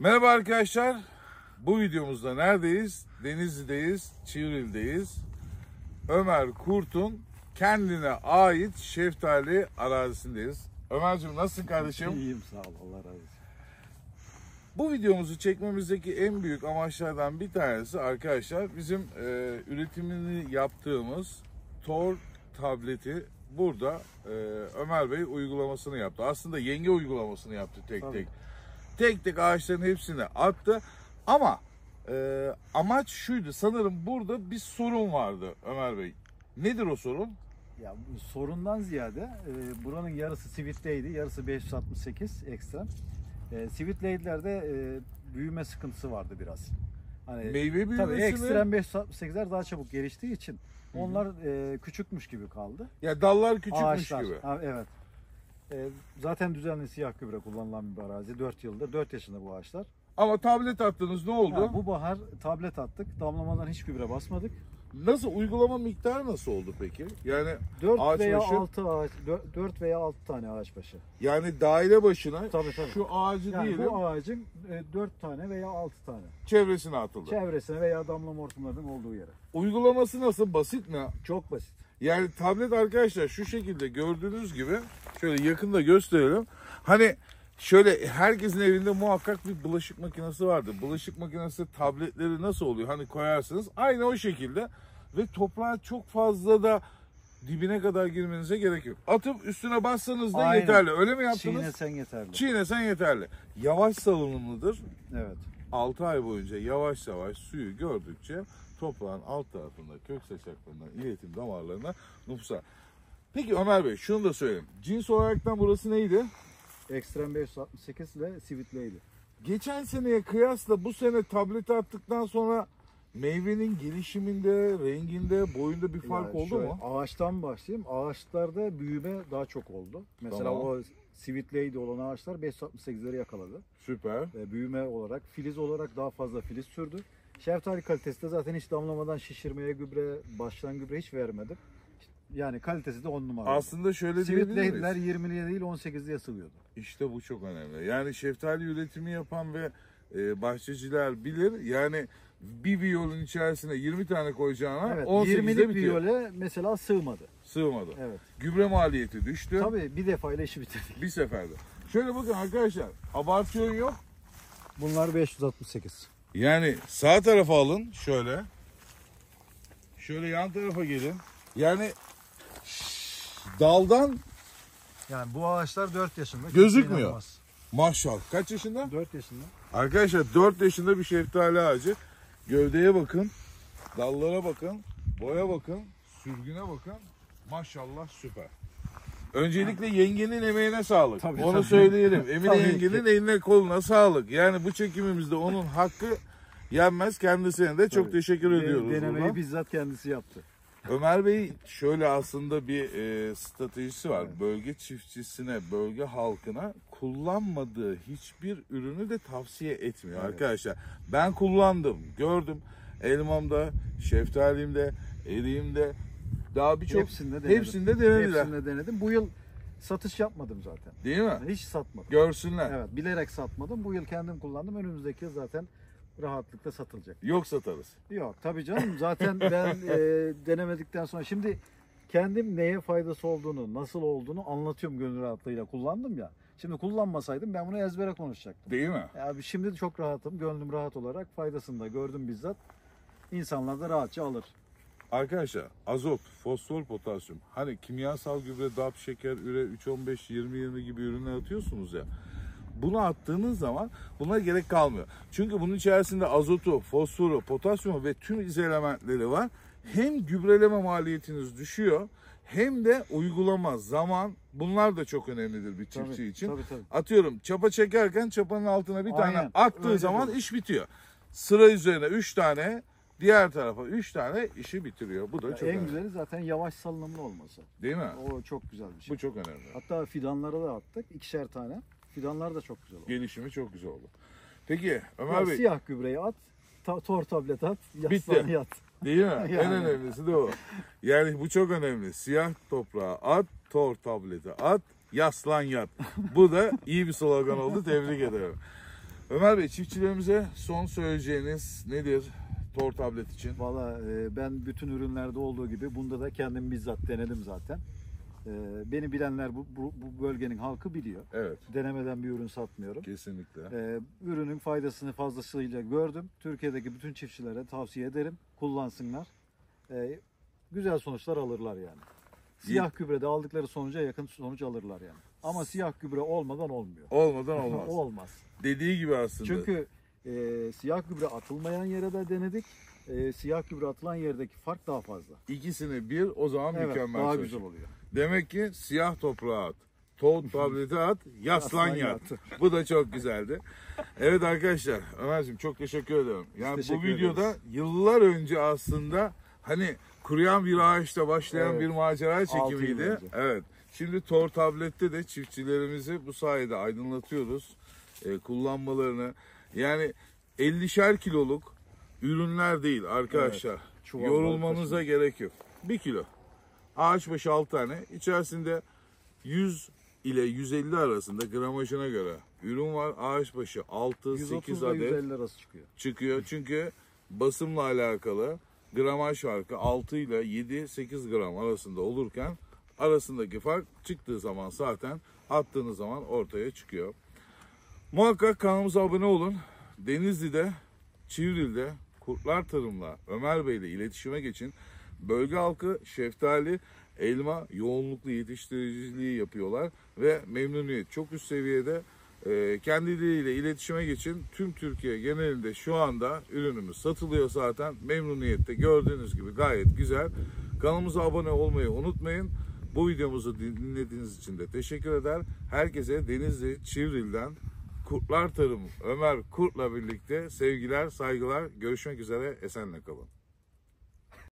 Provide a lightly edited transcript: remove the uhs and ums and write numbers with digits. Merhaba arkadaşlar. Bu videomuzda neredeyiz? Denizli'deyiz, Çivril'deyiz. Ömer Kurt'un kendine ait şeftali arazisindeyiz. Ömerciğim nasılsın kardeşim? İyiyim sağ ol, Allah razı olsun. Bu videomuzu çekmemizdeki en büyük amaçlardan bir tanesi arkadaşlar bizim üretimini yaptığımız Thorr tableti burada Ömer Bey uygulamasını yaptı. Aslında yenge uygulamasını yaptı tek tek. Tek tek ağaçların hepsini attı ama amaç şuydu, sanırım burada bir sorun vardı Ömer Bey. Nedir o sorun? Ya, sorundan ziyade buranın yarısı Sweet Lady, yarısı 568 Ekstrem. Sweet Lady'lerde büyüme sıkıntısı vardı biraz. Hani, meyve tabii Ekstrem 568'ler daha çabuk geliştiği için onlar küçükmüş gibi kaldı. Ya dallar küçükmüş ağaçlar gibi. Ha, evet. Zaten düzenli siyah gübre kullanılan bir arazi. 4 yıldır, 4 yaşında bu ağaçlar. Ama tablet attınız, ne oldu? Ha, bu bahar tablet attık. Damlamadan hiç gübre basmadık. Nasıl, uygulama miktarı nasıl oldu peki? Yani 4 veya 6 tane ağaç başı. Yani daire başına tabii. Şu ağacı yani diyelim. Bu ağacın 4 tane veya 6 tane. Çevresine atıldı. Çevresine veya damlama hortumlarının olduğu yere. Uygulaması nasıl, basit mi? Çok basit. Yani tablet arkadaşlar şu şekilde gördüğünüz gibi, şöyle yakında gösterelim. Hani şöyle herkesin evinde muhakkak bir bulaşık makinesi vardı. Bulaşık makinesi tabletleri nasıl oluyor? Hani koyarsınız. Aynı o şekilde ve toprağa çok fazla da dibine kadar girmenize gerek yok. Atıp üstüne bassanız da aynen yeterli. Öyle mi yaptınız? Çiğnesen yeterli. Çiğnesen yeterli. Yavaş salınımlıdır. Evet. 6 ay boyunca yavaş yavaş suyu gördükçe toprağın alt tarafında, kök saçaklarından, iletim damarlarına nüfusa. Peki Ömer Bey şunu da söyleyeyim. Cins olaraktan burası neydi? Ekstrem 568 ile Sweet Lady. Geçen seneye kıyasla bu sene tableti attıktan sonra meyvenin gelişiminde, renginde, boyunda bir fark oldu mu? Ağaçtan başlayayım. Ağaçlarda büyüme daha çok oldu. Mesela tamam, o Sweet Lady olan ağaçlar 568'leri yakaladı. Süper. Büyüme olarak, filiz olarak daha fazla filiz sürdü. Şeftali kalitesi de zaten hiç damlamadan şişirmeye gübre, baştan gübre hiç vermedim. Yani kalitesi de 10 numara. Aslında şöyle diyebiliriz. Sweet Lady'ler 20'liye değil 18'liye sığıyordu. İşte bu çok önemli. Yani şeftali üretimi yapan ve bahçeciler bilir. Yani bir viyolun içerisine 20 tane koyacağına evet, 18'de bitiyor. 20'lik viyole mesela sığmadı. Sığmadı. Evet. Gübre maliyeti düştü. Tabii bir defayla işi bitirdik. Bir seferde. Şöyle bakın arkadaşlar, abartıyor yok. Bunlar 568. Yani sağ tarafa alın şöyle. Şöyle yan tarafa gelin. Yani daldan, yani bu ağaçlar 4 yaşında gözükmüyor. İnanılmaz. Maşallah. Kaç yaşında? 4 yaşında. Arkadaşlar 4 yaşında bir şeftali ağacı. Gövdeye bakın, dallara bakın, boya bakın, sürgüne bakın. Maşallah süper. Öncelikle yengenin emeğine sağlık. Tabii, onu söyleyelim. Emine yengenin eline koluna sağlık. Yani bu çekimimizde onun hakkı yenmez. Kendisine de çok teşekkür ediyoruz. Denemeyi buradan bizzat kendisi yaptı. Ömer Bey şöyle aslında bir stratejisi var. Evet. Bölge çiftçisine, bölge halkına kullanmadığı hiçbir ürünü de tavsiye etmiyor arkadaşlar. Ben kullandım, gördüm. Elmamda, şeftalimde, eriğimde, daha birçok hepsinde denedim. Bu yıl satış yapmadım zaten. Değil mi? Yani hiç satmadım. Görsünler. Evet, bilerek satmadım. Bu yıl kendim kullandım. Önümüzdeki yıl zaten rahatlıkla satılacak. Yok satarız. Yok tabii canım. Zaten ben denemedikten sonra şimdi kendim neye faydası olduğunu, nasıl olduğunu anlatıyorum gönül rahatlığıyla. Kullandım ya. Şimdi kullanmasaydım ben bunu ezbere konuşacaktım. Değil mi? Yani şimdi çok rahatım. Gönlüm rahat olarak faydasını da gördüm bizzat. İnsanlar da rahatça alır. Arkadaşlar azot, fosfor, potasyum, hani kimyasal gübre, DAP, şeker, üre, 3-15-20-20 gibi ürünler atıyorsunuz ya. Bunu attığınız zaman buna gerek kalmıyor. Çünkü bunun içerisinde azotu, fosforu, potasyumu ve tüm izelementleri var. Hem gübreleme maliyetiniz düşüyor hem de uygulama, zaman, bunlar da çok önemlidir bir çiftçi için. Tabii. Atıyorum çapa çekerken çapanın altına bir tane attığı zaman iş bitiyor. Sıra üzerine 3 tane, diğer tarafa 3 tane işi bitiriyor. Bu da çok önemli. En güzeli zaten yavaş salınımlı olması. Değil mi? O çok güzel bir şey. Bu çok önemli. Hatta fidanlara da attık. 2'şer tane. Fidanlar da çok güzel oldu. Gelişimi çok güzel oldu. Peki Ömer Bey. Siyah gübreyi at, Thorr tablet at, yaslanı yat. Değil mi? Yani. En önemlisi de o. Yani bu çok önemli. Siyah toprağa at, Thorr tableti at, yaslan yat. Bu da iyi bir slogan oldu. Tebrik ederim. Ömer Bey, çiftçilerimize son söyleyeceğiniz nedir Thorr tablet için? Valla ben bütün ürünlerde olduğu gibi bunda da kendim bizzat denedim zaten. Beni bilenler, bu bölgenin halkı biliyor. Evet. Denemeden bir ürün satmıyorum. Kesinlikle. Ürünün faydasını fazlasıyla gördüm. Türkiye'deki bütün çiftçilere tavsiye ederim. Kullansınlar. Güzel sonuçlar alırlar yani. Siyah gübrede aldıkları sonuca yakın sonuç alırlar yani. Ama siyah gübre olmadan olmuyor. Olmadan olmaz. Olmaz. Dediği gibi aslında. Çünkü siyah gübre atılmayan yere de denedik. Siyah gübre atılan yerdeki fark daha fazla. İkisini bir, o zaman evet, mükemmel. Daha güzel oluyor. Demek ki siyah toprağa at, Thorr tableti at, yaslan yat. Bu da çok güzeldi. Evet arkadaşlar, Ömer'cim çok teşekkür ediyorum. Yani teşekkür ederiz. Yıllar önce aslında hani kuruyan bir ağaçta başlayan bir macera çekimiydi. Evet. Şimdi Thorr tablette de çiftçilerimizi bu sayede aydınlatıyoruz. Kullanmalarını. Yani 50'şer kiloluk ürünler değil arkadaşlar. Evet, yorulmanıza gerek yok. 1 kilo. Ağaç başı 6 tane. İçerisinde 100 ile 150 arasında gramajına göre ürün var. Ağaç başı 6-8 adet. 150 arası çıkıyor. Çıkıyor çünkü basımla alakalı gramaj farkı 6 ile 7-8 gram arasında olurken arasındaki fark çıktığı zaman zaten attığınız zaman ortaya çıkıyor. Muhakkak kanalımıza abone olun. Denizli'de, Çivril'de Kurtlar Tarım'la Ömer Bey ile iletişime geçin. Bölge halkı şeftali, elma yoğunluklu yetiştiriciliği yapıyorlar ve memnuniyet çok üst seviyede. Kendileriyle iletişime geçin. Tüm Türkiye genelinde şu anda ürünümüz satılıyor zaten. Memnuniyette gördüğünüz gibi gayet güzel. Kanalımıza abone olmayı unutmayın. Bu videomuzu dinlediğiniz için de teşekkür eder. Herkese Denizli, Çivril'den Kurtlar Tarım Ömer Kurt'la birlikte sevgiler, saygılar. Görüşmek üzere. Esenle kalın.